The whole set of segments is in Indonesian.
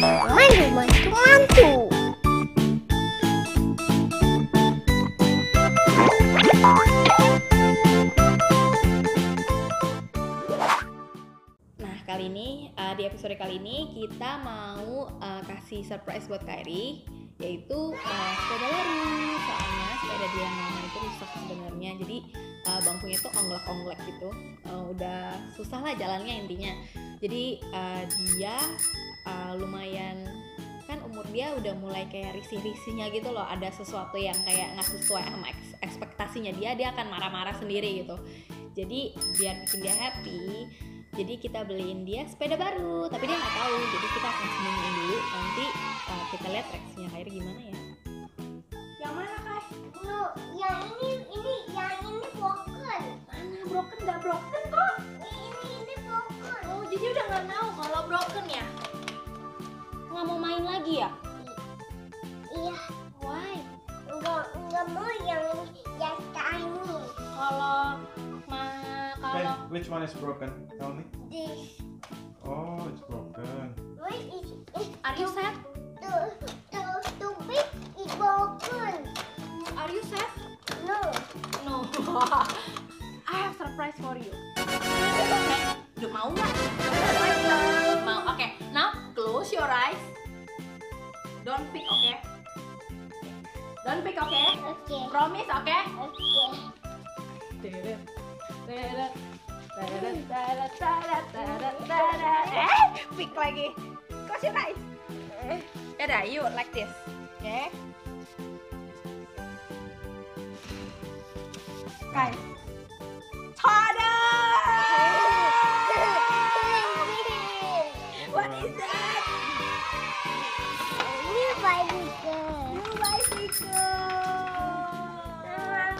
Rumah hantu. Nah, kali ini di episode kali ini kita mau kasih surprise buat Kairi, yaitu sepeda lari. Soalnya sepeda dia mama itu rusak sebenarnya, jadi bangkunya tuh onglek-onglek gitu, udah susah lah jalannya intinya. Jadi dia lumayan kan umur dia udah mulai kayak risih-risihnya gitu loh, ada sesuatu yang kayak nggak sesuai sama ekspektasinya dia akan marah-marah sendiri gitu. Jadi biar bikin dia happy, jadi kita beliin dia sepeda baru, tapi dia nggak tahu. Jadi kita akan sembunyiin dulu, nanti kita lihat reaksinya akhirnya gimana ya. Yang mana Kak? Lu yang ini yang ini broken. Mana broken? Nggak broken kok. Ini broken. Oh jadi udah nggak tahu kalau broken ya? Nggak mau main lagi ya? Iya. Why? Nggak mau yang tiny. Kalau which one is broken? Tell me. This. Oh, it's broken. What is it? Are you sad? Too big is broken. Are you sad? No. I have surprise for you. Okay. Udah mau nggak? Mau. Okay. Now. Close your eyes. Don't pick, okay? Don't pick, okay? Okay. Promise, okay? Okay. Pick lagi. Close your eyes. Yaudah, you like this, okay? Guys. Tada! What is that?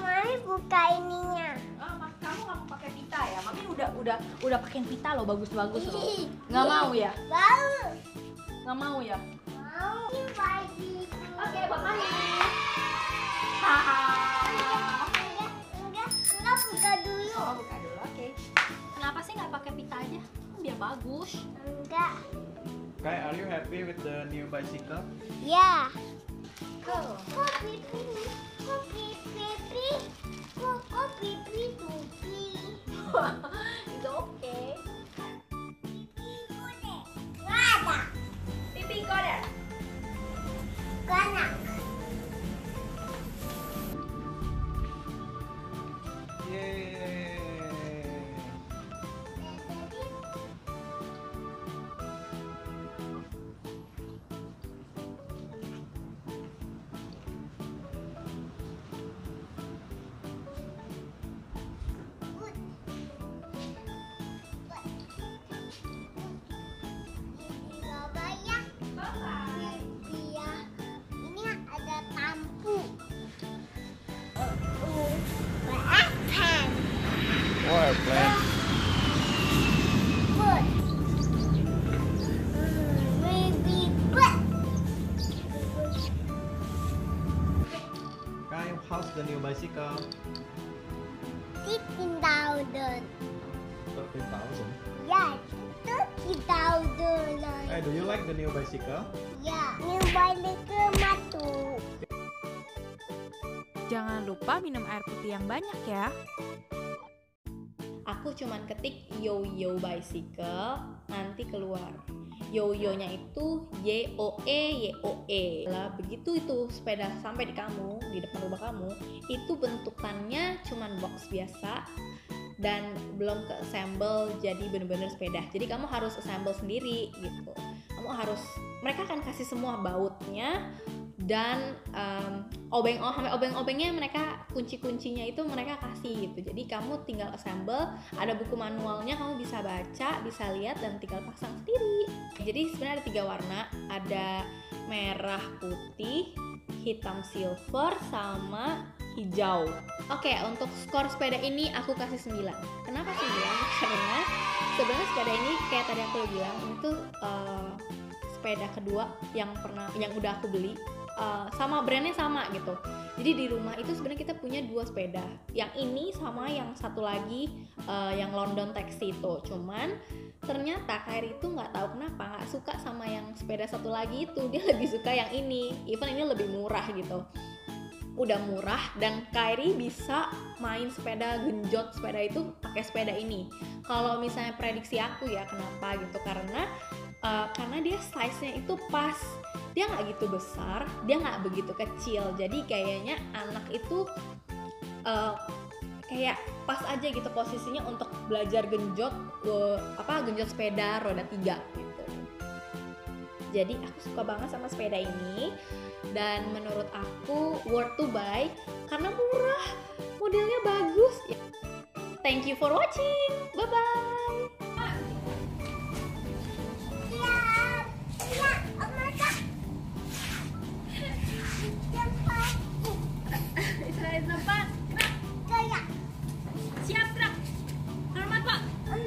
Mami buka ininya. Ah, Mas, kamu nggak mau pakai pita ya? Mami udah pakein pita loh, bagus-bagus loh. Nggak mau ya? Mau. Nggak mau ya? Mau. Oke, buat Mami. Enggak buka dulu. Oh, buka dulu, oke. Kenapa sih nggak pakai pita aja? Biar bagus. Enggak. Kai, are you happy with the new bicycle? Yeah. Cool. It's okay. Pipi koder. Kanak. How's the new bicycle? 13,000. 13,000? Yes, 13,000. Hey, do you like the new bicycle? Yeah, new bicycle matu. Jangan lupa minum air putih yang banyak ya. Aku cuman ketik yo-yo bicycle, nanti keluar. Yo-yo-nya itu Y-O-E. Lah begitu itu sepeda sampai di kamu, di depan rumah kamu, itu bentukannya cuman box biasa dan belum ke assemble jadi bener-bener sepeda. Jadi kamu harus assemble sendiri gitu. Kamu harus, mereka akan kasih semua bautnya dan sampai obeng-obengnya mereka, kunci-kuncinya itu mereka kasih gitu. Jadi kamu tinggal assemble, ada buku manualnya, kamu bisa baca, bisa lihat dan tinggal pasang sendiri. Jadi sebenarnya ada 3 warna, ada merah, putih, hitam silver, sama hijau. Oke, untuk skor sepeda ini aku kasih 9. Kenapa 9? Karena sebenarnya sepeda ini kayak tadi aku bilang itu sepeda kedua yang udah aku beli. Sama brandnya sama gitu, Jadi di rumah itu sebenarnya kita punya 2 sepeda, yang ini sama yang satu lagi yang London Taxi itu. Cuman ternyata Kairi itu nggak tahu kenapa nggak suka sama yang sepeda satu lagi itu, dia lebih suka yang ini. Even ini lebih murah gitu, udah murah, dan Kairi bisa main sepeda, genjot sepeda itu pakai sepeda ini. Kalau misalnya prediksi aku ya kenapa gitu, karena dia size-nya itu pas, dia nggak gitu besar, dia nggak begitu kecil, jadi kayaknya anak itu kayak pas aja gitu posisinya untuk belajar genjot genjot sepeda roda 3 gitu. Jadi aku suka banget sama sepeda ini. Dan menurut aku worth to buy karena murah, modelnya bagus. Thank you for watching. Bye bye. Siap gerak. Hormat Pak. Oh,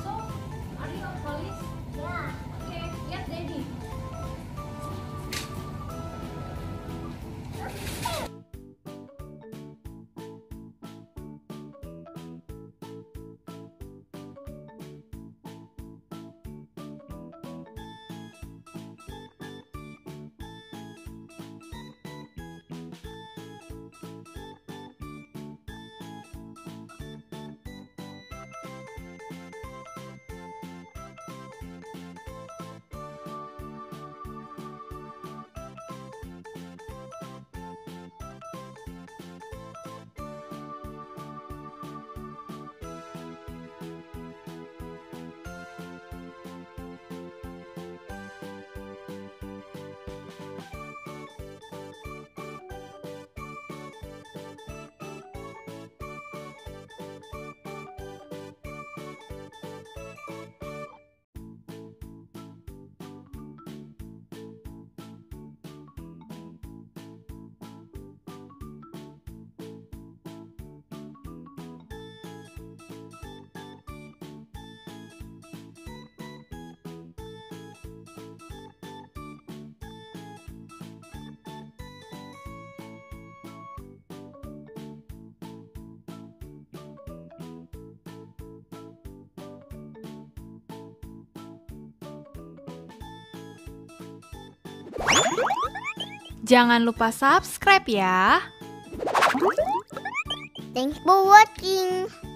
so, are you Jangan lupa subscribe ya. Thanks for watching.